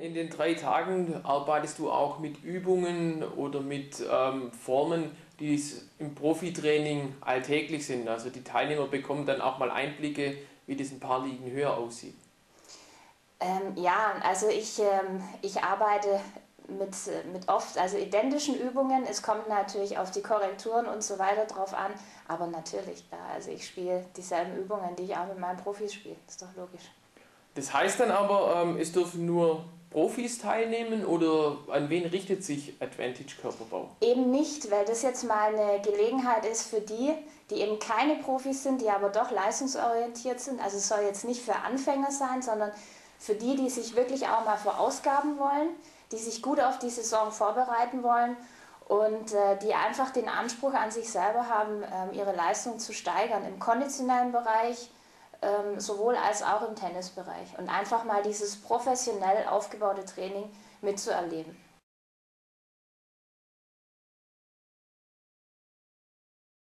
In den 3 Tagen arbeitest du auch mit Übungen oder mit Formen, die im Profitraining alltäglich sind. Also die Teilnehmer bekommen dann auch mal Einblicke, wie das ein paar Ligen höher aussieht. Ja, also ich arbeite mit oft also identischen Übungen. Es kommt natürlich auf die Korrekturen und so weiter drauf an, aber natürlich klar. Also ich spiele dieselben Übungen, die ich auch mit meinen Profis spiele. Ist doch logisch. Das heißt dann aber, es dürfen nur Profis teilnehmen oder an wen richtet sich Advantage Körperbau? Eben nicht, weil das jetzt mal eine Gelegenheit ist für die, die eben keine Profis sind, die aber doch leistungsorientiert sind. Also es soll jetzt nicht für Anfänger sein, sondern für die, die sich wirklich auch mal verausgaben wollen, die sich gut auf die Saison vorbereiten wollen und die einfach den Anspruch an sich selber haben, ihre Leistung zu steigern im konditionellen Bereich, sowohl als auch im Tennisbereich und einfach mal dieses professionell aufgebaute Training mitzuerleben.